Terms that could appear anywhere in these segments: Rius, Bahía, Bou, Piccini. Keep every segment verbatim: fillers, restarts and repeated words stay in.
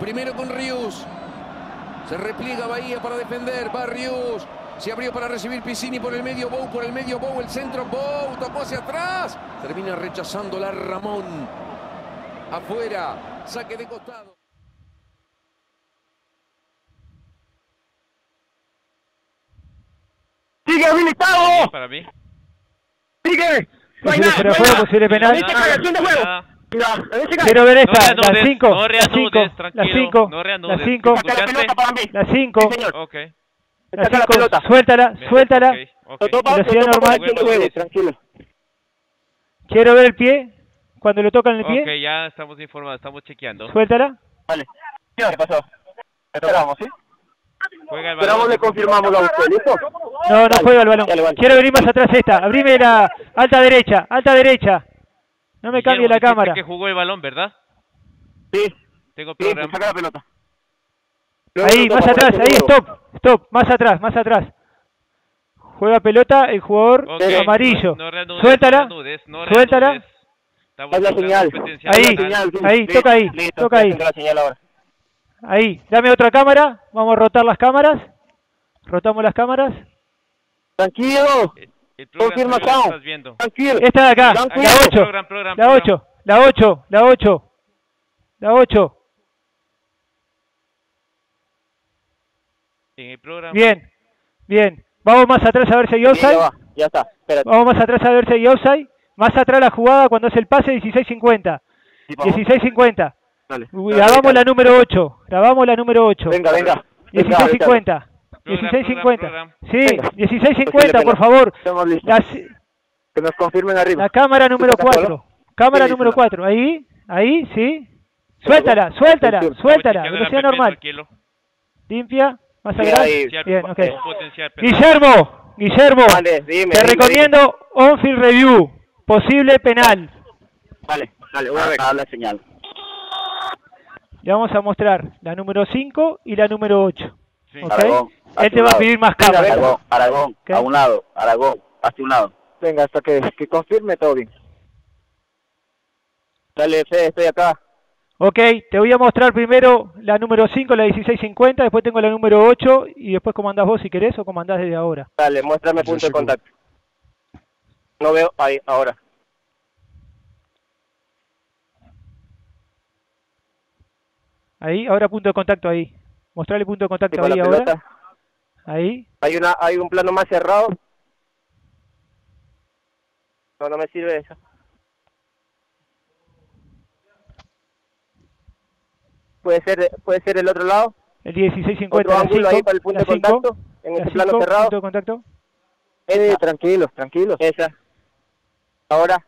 Primero con Rius. Se repliega Bahía para defender. Va Rius. Se abrió para recibir Piccini por el medio. Bou por el medio. Bou el centro. Bou tocó hacia atrás. Termina rechazándola Ramón. Afuera. Saque de costado. ¡Sigue habilitado! Para mí. ¡Sigue! No hay nada, pero no hay nada. Posible penal. Quiero ver esta, no la cinco, no la cinco, la cinco, no la cinco, la cinco, okay. La cinco, suéltala, suéltala, okay, okay. Velocidad okay, normal, okay, juegue, tranquilo. Quiero ver el pie, cuando le tocan el pie. Ok, ya estamos informados, estamos chequeando. Suéltala. Vale, ¿qué pasó? Esperamos, ¿sí? Juega el balón. Esperamos, le confirmamos a usted, ¿listo? No, no juega el balón. Quiero venir más atrás esta, abrime la alta derecha, alta derecha. No me cambie la cámara. Que jugó el balón, ¿verdad? Sí. Tengo sí, saca la pelota. Ahí, más atrás, ahí, stop, stop, más atrás, más atrás. Juega pelota el jugador okay. Amarillo. No, no reanudes, suéltala, no reanudes, no reanudes. Suéltala. Haz la señal. Ahí, señal, sí. Ahí, toca ahí, listo, toca ahí. Ahí, dame otra cámara, vamos a rotar las cámaras. Rotamos las cámaras. Tranquilo. Confirma, esta de acá, tranquilo. La ocho, program, program, la ocho, la ocho, la ocho, la ocho. En el programa. Bien, bien. Vamos más atrás a ver si hay offside. Sí, va. Ya está. Espérate. Vamos más atrás a ver si hay offside. Más atrás la jugada cuando hace el pase dieciséis cincuenta. Sí, dieciséis cincuenta. Dale. Grabamos dale, la número ocho. Grabamos la número ocho. Venga, venga. dieciséis cincuenta. dieciséis cincuenta. Sí, dieciséis cincuenta, por favor. La, que nos confirmen arriba. La cámara número cuatro. Cámara número cuatro. Ahí, ahí, sí. Suéltala, suéltala, suéltala. Velocidad normal. Limpia, más atrás. Bien, ok. Guillermo, Guillermo, te recomiendo on-field review. Posible penal. Vale, dale, voy a ver. Dale señal. Le vamos a mostrar la número cinco y la número ocho. Sí. Okay. Aragón, él te va a pedir más cámaras. Aragón, Aragón, ¿qué? A un lado, Aragón, hacia un lado. Venga, hasta que, que confirme todo bien. Dale, Fede, estoy acá. Ok, te voy a mostrar primero la número cinco, la dieciséis cincuenta, después tengo la número ocho y después comandás vos si querés o comandás desde ahora. Dale, muéstrame punto sí, de contacto. No veo, ahí, ahora. Ahí, ahora punto de contacto ahí. Mostrarle punto de contacto ahí ahora. Pelota. Ahí. Hay una, hay un plano más cerrado. No, no me sirve eso. Puede ser, puede ser el otro lado. El dieciséis cincuenta. Otro ángulo ahí para el punto de contacto. En este plano cerrado. Punto de contacto. Eh, tranquilos, tranquilos. Esa. Ahora.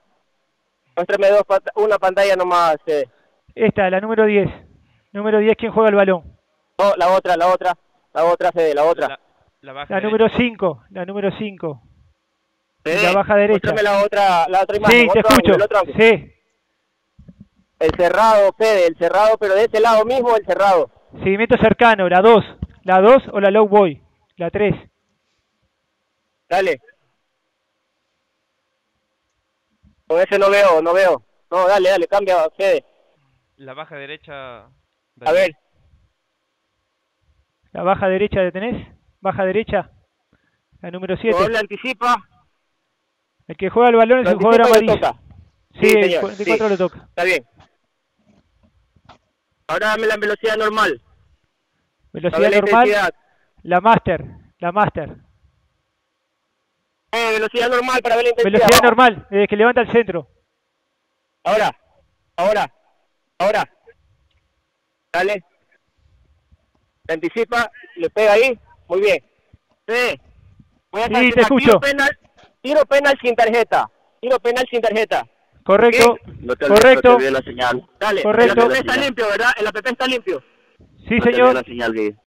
Muéstrame dos, una pantalla nomás. Eh. Esta, la número diez. Número diez, ¿quién juega el balón? Oh, la otra, la otra, la otra, Fede, la otra. La, la, baja la número cinco, la número cinco. Fede, la baja derecha. La otra, la otra imagen. Sí, te escucho. Ángulo, el sí. El cerrado, Fede, el cerrado, pero de este lado mismo el cerrado. Seguimiento cercano, la dos. La dos o la low boy. La tres. Dale. Con ese no veo, no veo. No, dale, dale, cambia, Fede. La baja derecha. Dale. A ver. La baja derecha de tenés, baja derecha, la número siete. El que anticipa. El que juega el balón es el jugador amarillo. Sí, sí, señor. El cuatro sí. Lo toca. Está bien. Ahora dame la velocidad normal. Velocidad dame normal. La, la master, la master. Eh, velocidad normal para ver la intensidad. Velocidad no. normal, desde que levanta el centro. Ahora, ahora, ahora. Dale. Le anticipa, le pega ahí, muy bien. Sí, voy a sí, te escucho. Tiro penal, tiro penal sin tarjeta, tiro penal sin tarjeta. Correcto, ¿sí? No te correcto. Olvides, no te la señal. Dale, correcto. El A P P está limpio, ¿verdad? El A P P está limpio. Sí, no señor. La señal,